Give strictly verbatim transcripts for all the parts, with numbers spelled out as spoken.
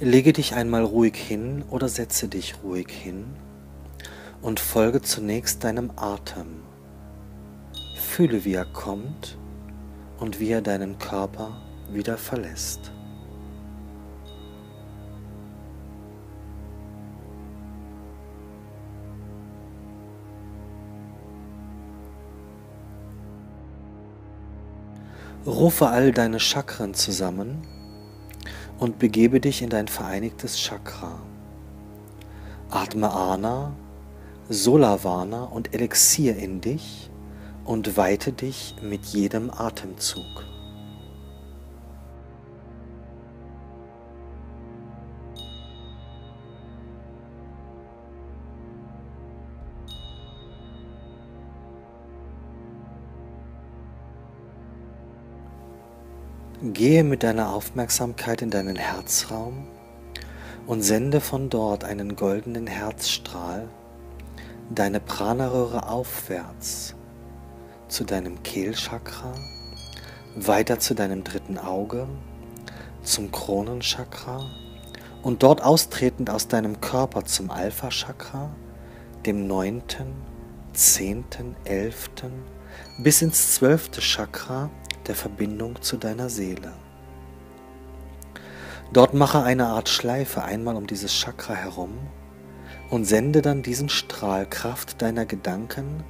Lege dich einmal ruhig hin oder setze dich ruhig hin und folge zunächst deinem Atem. Fühle, wie er kommt und wie er deinen Körper wieder verlässt. Rufe all deine Chakren zusammen und begebe dich in dein vereinigtes Chakra. Atme Ana, Solavana und Elixier in dich und weite dich mit jedem Atemzug. Gehe mit deiner Aufmerksamkeit in deinen Herzraum und sende von dort einen goldenen Herzstrahl deine Pranaröhre aufwärts zu deinem Kehlchakra, weiter zu deinem dritten Auge, zum Kronenchakra und dort austretend aus deinem Körper zum Alpha-Chakra, dem neunten, zehnten, elften bis ins zwölfte Chakra, der Verbindung zu deiner Seele. Dort mache eine Art Schleife einmal um dieses Chakra herum und sende dann diesen Strahl Kraft deiner Gedanken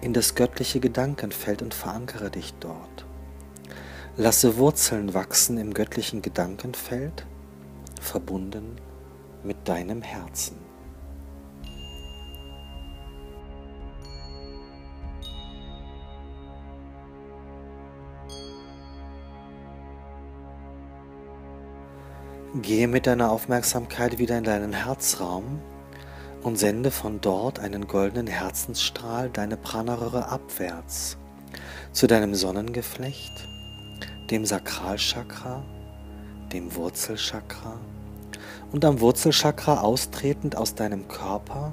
in das göttliche Gedankenfeld und verankere dich dort. Lasse Wurzeln wachsen im göttlichen Gedankenfeld, verbunden mit deinem Herzen. Gehe mit deiner Aufmerksamkeit wieder in deinen Herzraum und sende von dort einen goldenen Herzensstrahl deine Pranaröhre abwärts zu deinem Sonnengeflecht, dem Sakralchakra, dem Wurzelchakra und am Wurzelchakra austretend aus deinem Körper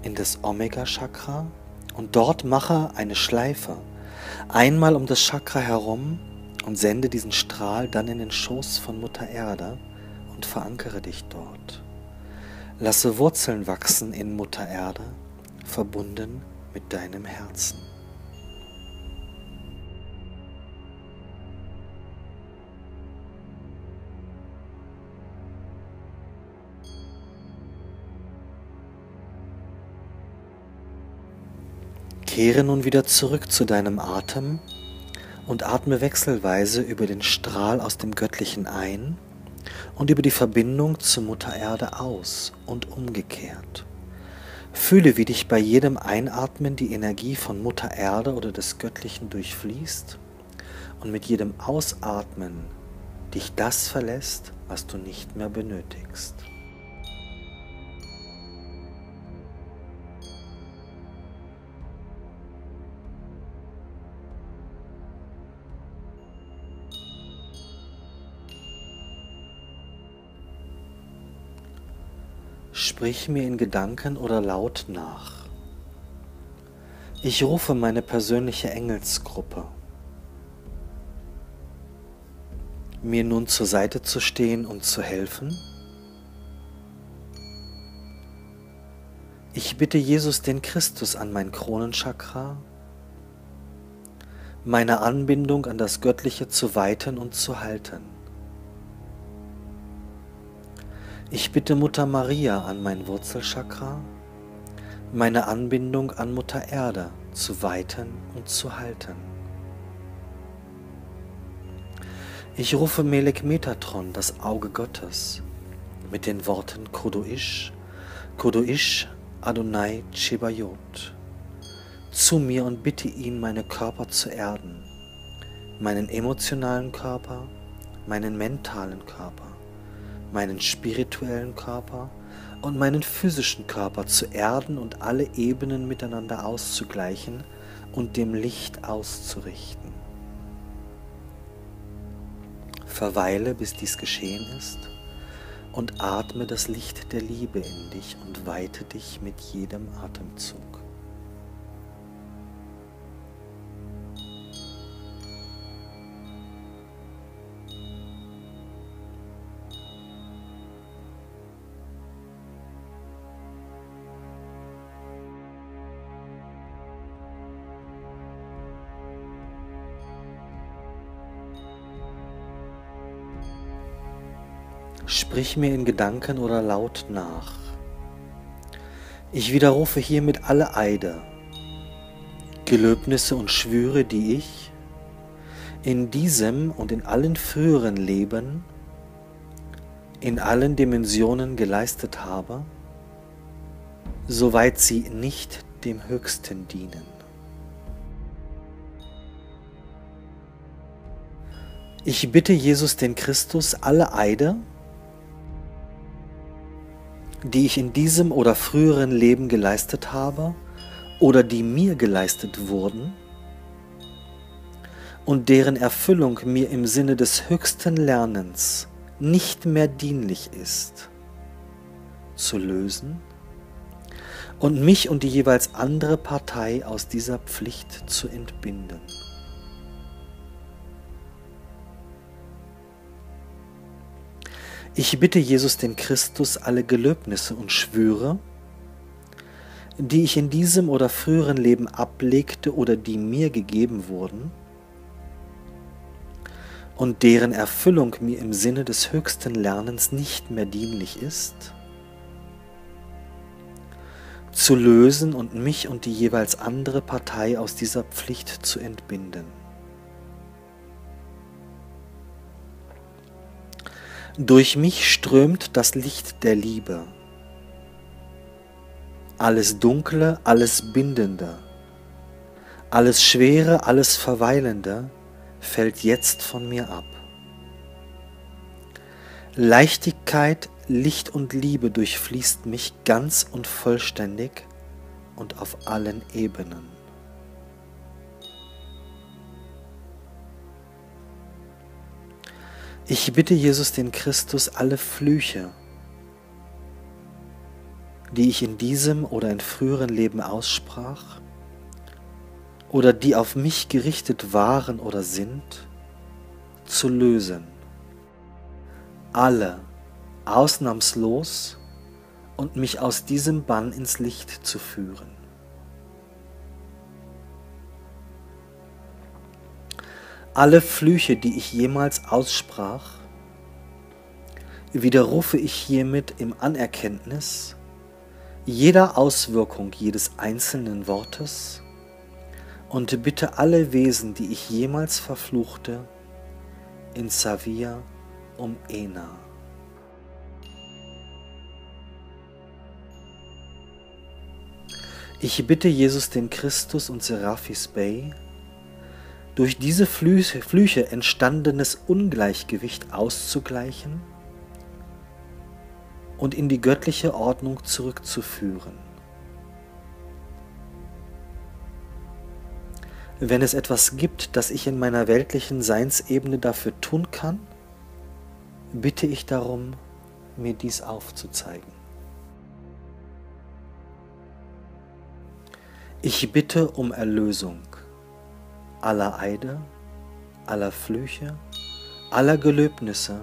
in das Omega-Chakra und dort mache eine Schleife einmal um das Chakra herum und sende diesen Strahl dann in den Schoß von Mutter Erde und verankere dich dort. Lasse Wurzeln wachsen in Mutter Erde, verbunden mit deinem Herzen. Kehre nun wieder zurück zu deinem Atem und atme wechselweise über den Strahl aus dem Göttlichen ein und über die Verbindung zu Mutter Erde aus und umgekehrt. Fühle, wie dich bei jedem Einatmen die Energie von Mutter Erde oder des Göttlichen durchfließt und mit jedem Ausatmen dich das verlässt, was du nicht mehr benötigst. Sprich mir in Gedanken oder laut nach. Ich rufe meine persönliche Engelsgruppe. Mir nun zur Seite zu stehen und zu helfen. Ich bitte Jesus den Christus an mein Kronenchakra, meine Anbindung an das Göttliche zu weiten und zu halten. Ich bitte Mutter Maria an mein Wurzelchakra, meine Anbindung an Mutter Erde zu weiten und zu halten. Ich rufe Melek Metatron, das Auge Gottes, mit den Worten Kudu Isch, Kudu Isch, Adonai Chibayot, zu mir und bitte ihn, meine Körper zu erden, meinen emotionalen Körper, meinen mentalen Körper, meinen spirituellen Körper und meinen physischen Körper zu erden und alle Ebenen miteinander auszugleichen und dem Licht auszurichten. Verweile, bis dies geschehen ist, und atme das Licht der Liebe in dich und weite dich mit jedem Atemzug. sprich mir in Gedanken oder laut nach. Ich widerrufe hiermit alle Eide, Gelöbnisse und Schwüre, die ich in diesem und in allen früheren Leben, in allen Dimensionen geleistet habe, soweit sie nicht dem Höchsten dienen. Ich bitte Jesus, den Christus, alle Eide, die ich in diesem oder früheren Leben geleistet habe oder die mir geleistet wurden und deren Erfüllung mir im Sinne des höchsten Lernens nicht mehr dienlich ist, zu lösen und mich und die jeweils andere Partei aus dieser Pflicht zu entbinden. Ich bitte Jesus, den Christus, alle Gelöbnisse und Schwüre, die ich in diesem oder früheren Leben ablegte oder die mir gegeben wurden und deren Erfüllung mir im Sinne des höchsten Lernens nicht mehr dienlich ist, zu lösen und mich und die jeweils andere Partei aus dieser Pflicht zu entbinden. Durch mich strömt das Licht der Liebe. Alles Dunkle, alles Bindende, alles Schwere, alles Verweilende fällt jetzt von mir ab. Leichtigkeit, Licht und Liebe durchfließt mich ganz und vollständig und auf allen Ebenen. Ich bitte Jesus, den Christus, alle Flüche, die ich in diesem oder in früheren Leben aussprach oder die auf mich gerichtet waren oder sind, zu lösen. Alle, ausnahmslos, und mich aus diesem Bann ins Licht zu führen. Alle Flüche, die ich jemals aussprach, widerrufe ich hiermit im Anerkenntnis jeder Auswirkung jedes einzelnen Wortes und bitte alle Wesen, die ich jemals verfluchte, in Savia um Ena. Ich bitte Jesus, den Christus und Seraphis Bey, durch diese Flüche entstandenes Ungleichgewicht auszugleichen und in die göttliche Ordnung zurückzuführen. Wenn es etwas gibt, das ich in meiner weltlichen Seinsebene dafür tun kann, bitte ich darum, mir dies aufzuzeigen. Ich bitte um Erlösung aller Eide, aller Flüche, aller Gelöbnisse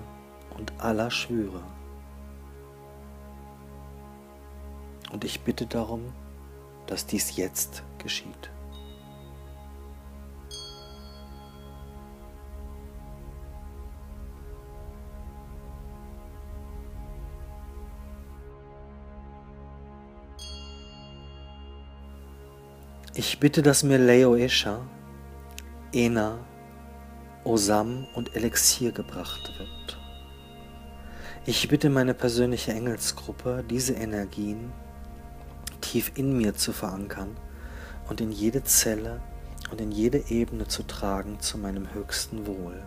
und aller Schwüre. Und ich bitte darum, dass dies jetzt geschieht. Ich bitte, dass mir Leo Esha Ena, Osam und Elixier gebracht wird. Ich bitte meine persönliche Engelsgruppe, diese Energien tief in mir zu verankern und in jede Zelle und in jede Ebene zu tragen zu meinem höchsten Wohl.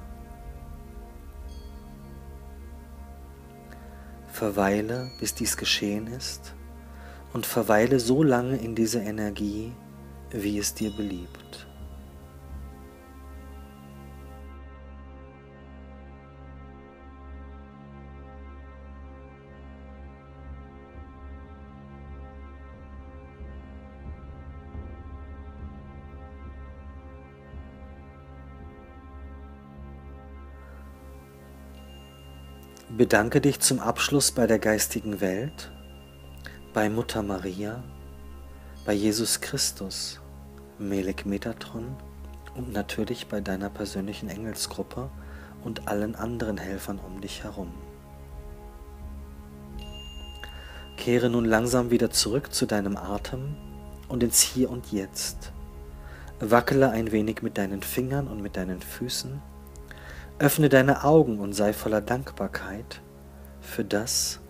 Verweile, bis dies geschehen ist, und verweile so lange in dieser Energie, wie es dir beliebt. Bedanke dich zum Abschluss bei der geistigen Welt, bei Mutter Maria, bei Jesus Christus, Melek Metatron und natürlich bei deiner persönlichen Engelsgruppe und allen anderen Helfern um dich herum. Kehre nun langsam wieder zurück zu deinem Atem und ins Hier und Jetzt. Wackele ein wenig mit deinen Fingern und mit deinen Füßen. Öffne deine Augen und sei voller Dankbarkeit für das,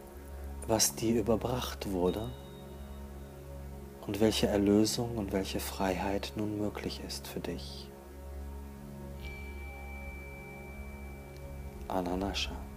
was dir überbracht wurde und welche Erlösung und welche Freiheit nun möglich ist für dich. Ananascha.